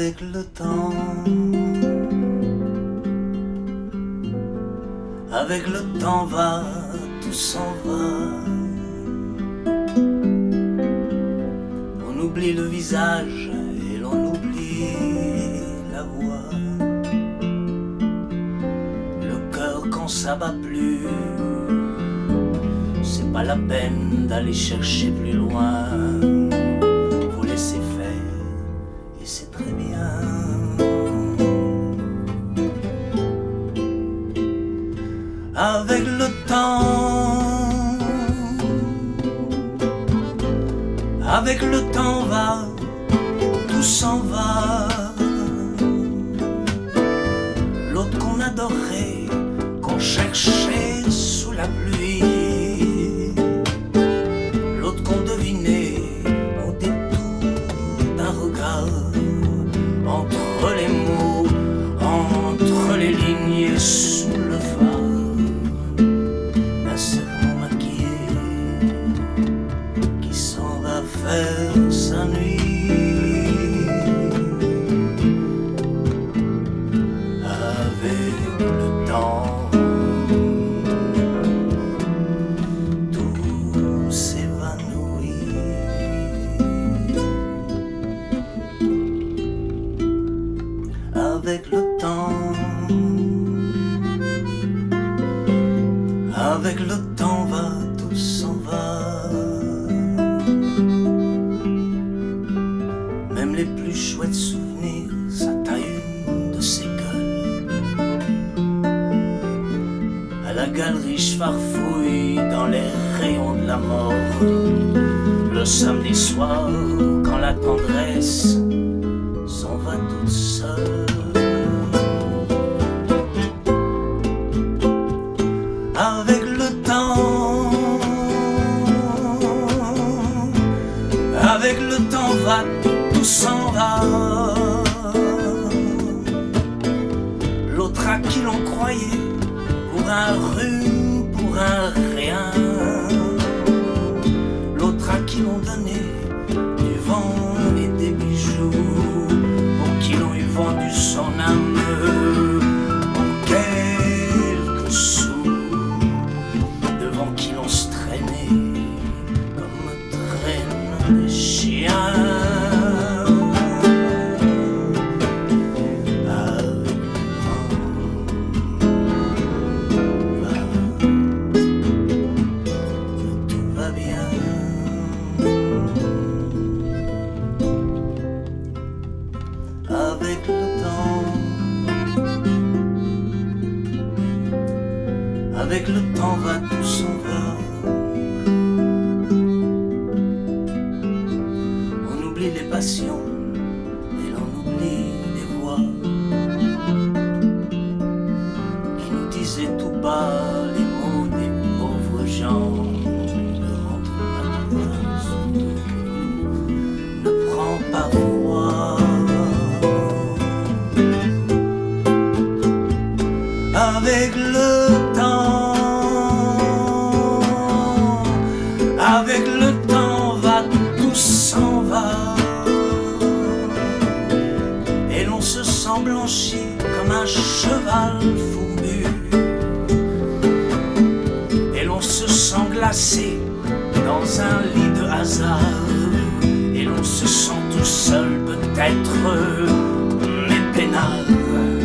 avec le temps. Avec le temps va, tout s'en va. On oublie le visage et l'on oublie la voix. Le cœur quand ça bat plus, c'est pas la peine d'aller chercher plus loin. Vous laissez faire et c'est très bien. Avec le temps, avec le temps va, tout s'en va. L'autre qu'on adorait, qu'on cherchait sous la pluie, l'autre qu'on devinait au détour d'un regard, entre les mots, entre les lignes et sous le phare. Faire sa nuit avec le temps, tout s'évanouit. Avec le temps, avec le temps va, tout s'en va. Même les plus chouettes souvenirs, ça taille une de ces gueules. À la galerie, je farfouille dans les rayons de la mort. Le samedi soir, quand la tendresse s'en va toute seule. Avec le temps, avec le temps va, tout s'en va. L'autre à qui l'on croyait, pour un rhume, pour un rien. L'autre à qui l'on donnait du vent et des bijoux, pour qui l'on eût vendu son âme en quelques sous. Devant qui l'on se traînait comme traînent les chiens. Avec le temps, avec le temps va, tout s'en va. On oublie les passions et l'on oublie les voix qui nous disaient tout bas les mots des pauvres gens. Ne rentre pas toi, surtout ne prends pas foi. Avec le temps, avec le temps va, tout s'en va. Et l'on se sent blanchi comme un cheval fourbu. Et l'on se sent glacé dans un lit de hasard. Et l'on se sent tout seul peut-être, mais peinard.